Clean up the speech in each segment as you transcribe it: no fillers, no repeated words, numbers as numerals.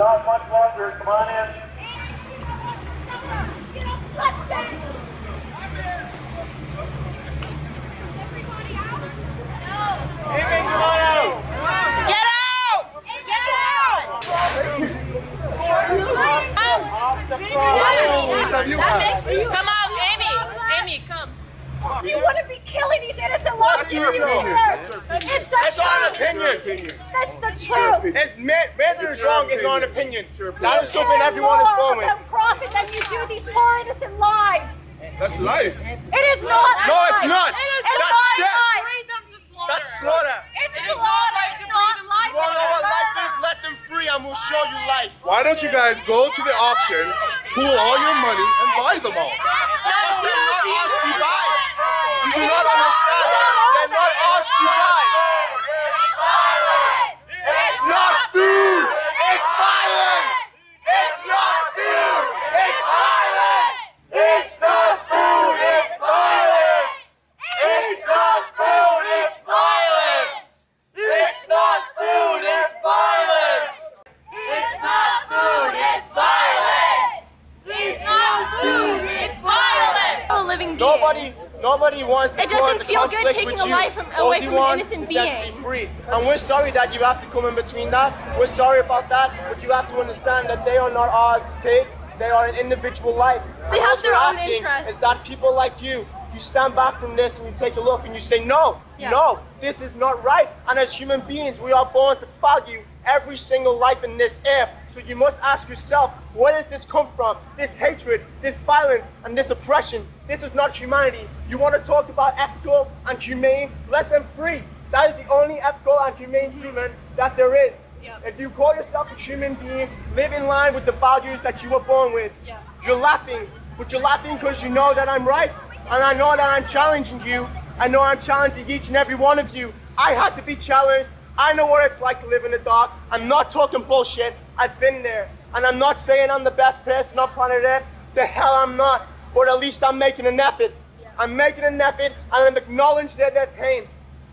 Not much longer, come on in. Everybody out? No. Everybody come on out. Get out! Get out! That makes me come out, Amy. Amy, come. Do you want to be killing these innocent lives? That's not an opinion. That's the truth. It's Matthew Strong is not an opinion. That is something everyone is following. It's more of a profit that you do these poor innocent lives. That's life. It is not. No, it's not. That's death. That's slaughter. It's slaughter. It's not life. You want to know what life is? Let them free and we'll show you life. Why don't you guys go to the auction, pool all your money, and buy them all? Because they're not ours to buy. You do not understand. They're not ours to buy. It's violence. It's not food. It's violence. It's not food. It's violence. It's not food. It's violence. It's not food. It's violence. It's not food. It's violence. It's not food. It's violence. It's not food. It's violence. Nobody wants to. It doesn't feel good taking a life away from an innocent being. Free. And we're sorry that you have to come in between that. We're sorry about that, but you have to understand that they are not ours to take. They are an individual life. They have their own interests. Is that people like you stand back from this and you take a look and you say, no, no, this is not right. And as human beings, we are born to value every single life in this air. So you must ask yourself, where does this come from? This hatred, this violence, and this oppression. This is not humanity. You want to talk about ethical and humane? Let them free. That is the only ethical and humane treatment that there is. Yep. If you call yourself a human being, live in line with the values that you were born with. Yep. You're laughing, but you're laughing because you know that I'm right. And I know that I'm challenging you. I know I'm challenging each and every one of you. I had to be challenged. I know what it's like to live in the dark. I'm not talking bullshit. I've been there. And I'm not saying I'm the best person on planet Earth. The hell I'm not. But at least I'm making an effort. Yeah. I'm making an effort and I'm acknowledging their pain.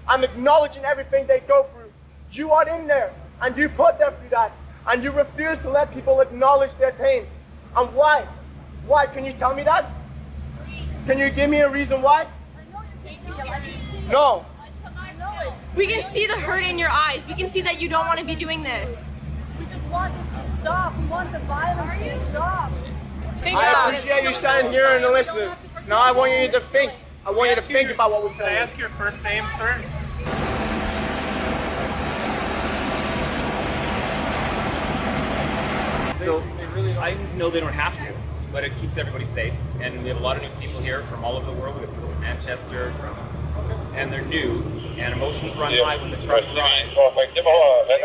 I'm acknowledging everything they go through. You are in there and you put them through that. And you refuse to let people acknowledge their pain. And why? Why? Can you tell me that? Can you give me a reason why? I know you can feel it. I can see it. No. We can see the hurt in your eyes. We can see that you don't want to be doing this. We just want this to stop. We want the violence to stop. I appreciate you standing here and listening. Now I want you to think. I want you to think about what we're saying. Can I ask your first name, sir? So I know they don't have to, but it keeps everybody safe. And we have a lot of new people here from all over the world. We have people from Manchester, and they're new. And emotions run high when the truck arrives. They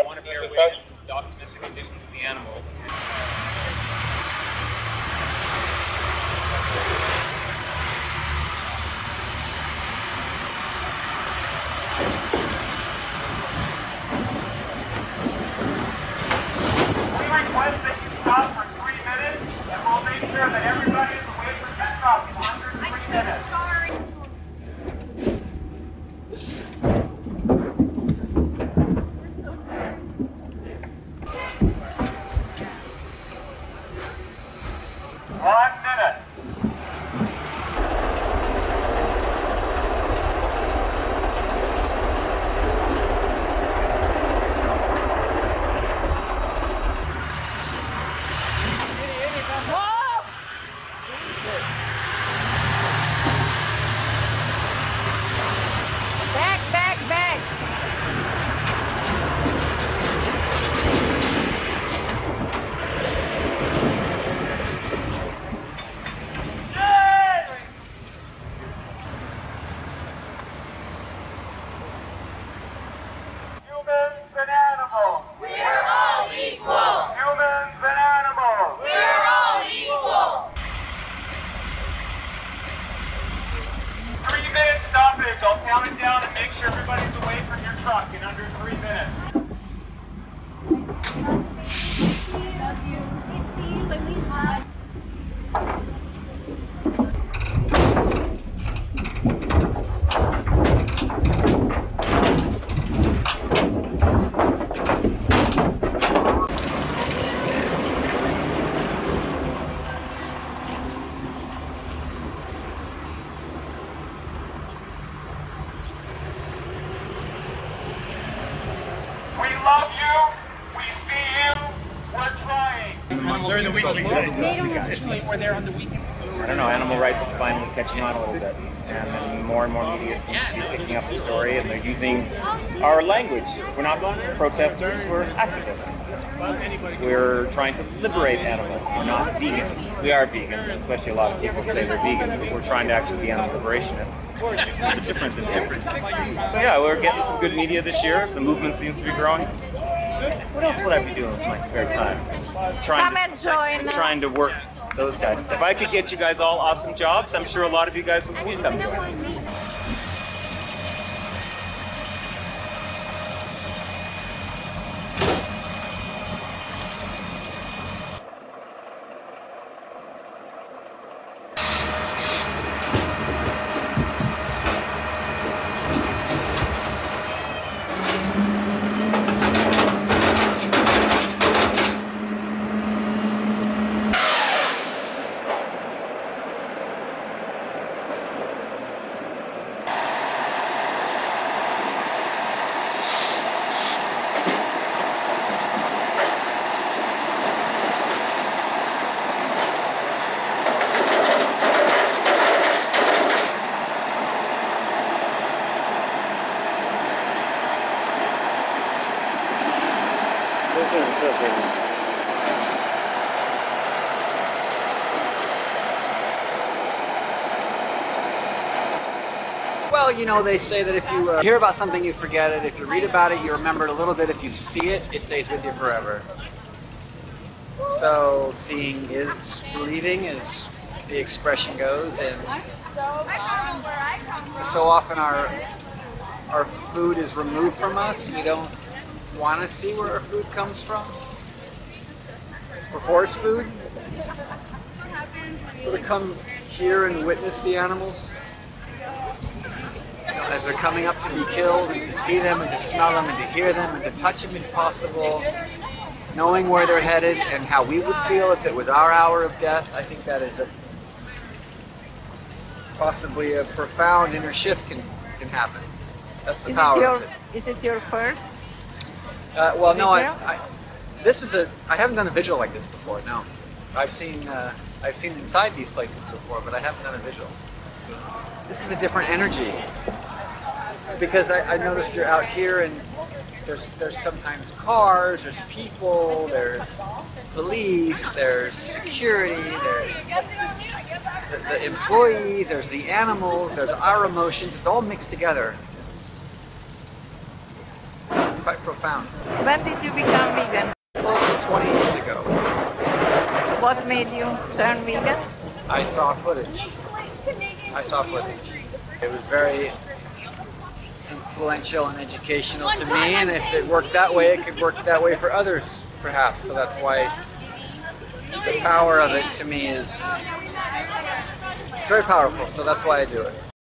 want to bear witness and document the conditions of the animals. We request that you stop for 3 minutes, and we'll make sure that everybody is away from the truck under 3 minutes. during the week. We're there on the weekend. I don't know, animal rights is finally catching on a little bit. And more media seems to be picking up the story, and they're using our language. We're not protesters, we're activists. We're trying to liberate animals. We're not vegans. We are vegans, and especially a lot of people say they're vegans, but we're trying to actually be animal liberationists. It's a bit different than different. So yeah, we're getting some good media this year. The movement seems to be growing. What else would I be doing with my spare time? Trying to work. Those guys. If I could get you guys all awesome jobs, I'm sure a lot of you guys would come to us. Well, you know, they say that if you hear about something, you forget it. If you read about it, you remember it a little bit. If you see it, it stays with you forever. So seeing is believing, as the expression goes, and so often our food is removed from us. We don't want to see where our food comes from. We're forced food. So to come here and witness the animals as they're coming up to be killed, and to see them, and to smell them, and to hear them, and to touch them if possible, knowing where they're headed and how we would feel if it was our hour of death, I think that is possibly a profound inner shift can happen. That's the power of it. Is it your first? Well, no, I haven't done a vigil like this before. No, I've seen inside these places before, but I haven't done a vigil. This is a different energy, because I noticed you're out here and there's sometimes cars, there's people, there's police, there's security, there's the employees, there's the animals, there's our emotions. It's all mixed together. It's quite profound. When did you become vegan? Close to 20 years ago. What made you turn vegan? I saw footage. It was very influential and educational to me, and if it worked that way, it could work that way for others, perhaps. So that's why the power of it to me is very powerful, so that's why I do it.